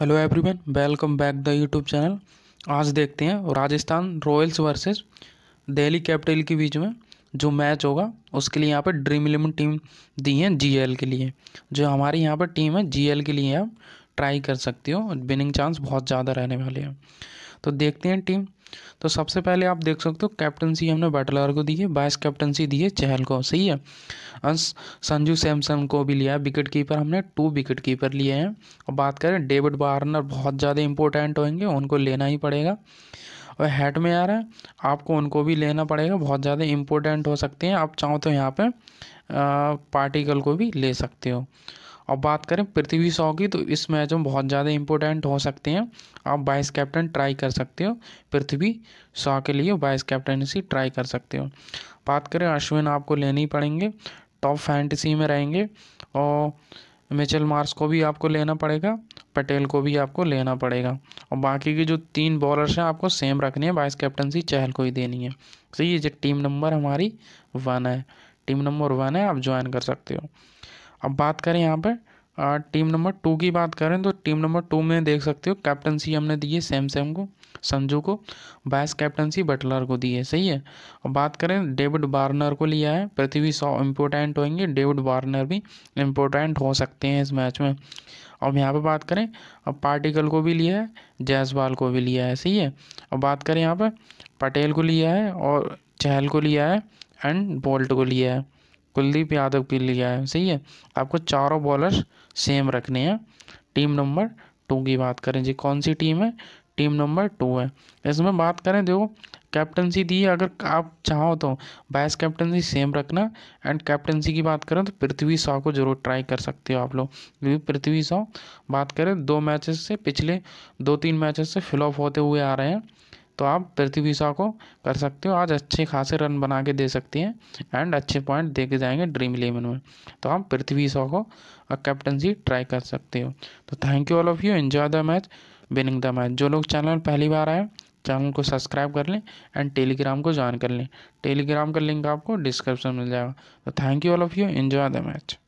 Hello everyone, welcome back the YouTube channel. आज देखते हैं Rajasthan Royals versus Delhi Capital के बीच में जो मैच होगा उसके लिए यहाँ पर ड्रीम इलेवन टीम दी है जीएल के लिए। जो हमारी यहाँ पर टीम है जीएल के लिए आप ट्राई कर सकते हो, विनिंग चांस बहुत ज़्यादा रहने वाले हैं। तो देखते हैं टीम। तो सबसे पहले आप देख सकते हो कैप्टनसी हमने बटलर को दी है, वाइस कैप्टनसी दी है चहल को, सही है। संजू सैमसन को भी लिया है, विकेट कीपर हमने 2 विकेट कीपर लिए हैं। और बात करें डेविड वार्नर बहुत ज़्यादा इंपॉर्टेंट होंगे, उनको लेना ही पड़ेगा। और हेड में आ रहा है आपको, उनको भी लेना पड़ेगा, बहुत ज़्यादा इंपॉर्टेंट हो सकते हैं। आप चाहो तो यहाँ पर पार्टिकल को भी ले सकते हो। और बात करें पृथ्वी शॉ की, तो इस मैच में बहुत ज़्यादा इंपॉर्टेंट हो सकते हैं। आप वाइस कैप्टन ट्राई कर सकते हो, पृथ्वी शॉ के लिए वाइस कैप्टनसी ट्राई कर सकते हो। बात करें अश्विन आपको लेने ही पड़ेंगे, टॉप फैंटेसी में रहेंगे। और मिचेल मार्श को भी आपको लेना पड़ेगा, पटेल को भी आपको लेना पड़ेगा। और बाकी के जो 3 बॉलर्स हैं आपको सेम रखने हैं, वाइस कैप्टनसी चहल को ही देनी है। तो ये जो टीम नंबर हमारी 1 है, टीम नंबर 1 है, आप ज्वाइन कर सकते हो। अब बात करें यहाँ पर टीम नंबर 2 की बात करें, तो टीम नंबर 2 में देख सकते हो कैप्टनसी हमने दी है सैमसंग को, संजू को, वाइस कैप्टनसी बटलर को दी है, सही है। और बात करें डेविड वार्नर को लिया है, पृथ्वी शॉ इम्पोर्टेंट होंगे, डेविड वार्नर भी इम्पोर्टेंट हो सकते हैं इस मैच में। अब यहाँ पर बात करें, अब पार्टिकल को भी लिया है, जायसवाल को भी लिया है, सही है। और बात करें यहाँ पर पटेल को लिया है और चहल को लिया है एंड बोल्ट को लिया है, कुलदीप यादव के लिए है, सही है। आपको 4 बॉलर्स सेम रखने हैं। टीम नंबर 2 की बात करें जी, कौन सी टीम है, टीम नंबर 2 है। इसमें बात करें देखो कैप्टनसी दी है, अगर आप चाहो तो वाइस कैप्टनसी सेम रखना। एंड कैप्टनसी की बात करें तो पृथ्वी शॉ को जरूर ट्राई कर सकते हो आप लोग, क्योंकि पृथ्वी शॉ बात करें 2 मैचेस से, पिछले 2-3 मैचेस से फ्लॉप होते हुए आ रहे हैं। तो आप पृथ्वी शॉ को कर सकते हो, आज अच्छे खासे रन बना के दे सकते हैं एंड अच्छे पॉइंट दे के जाएंगे ड्रीम इलेवन में। तो आप पृथ्वी शॉ को कैप्टनसी ट्राई कर सकते हो। तो thank you all of you, enjoy the match, winning the match. जो लोग चैनल पहली बार आए, चैनल को सब्सक्राइब कर लें एंड टेलीग्राम को ज्वाइन कर लें, टेलीग्राम का लिंक आपको डिस्क्रिप्शन मिल जाएगा। तो thank you all of you, enjoy the match.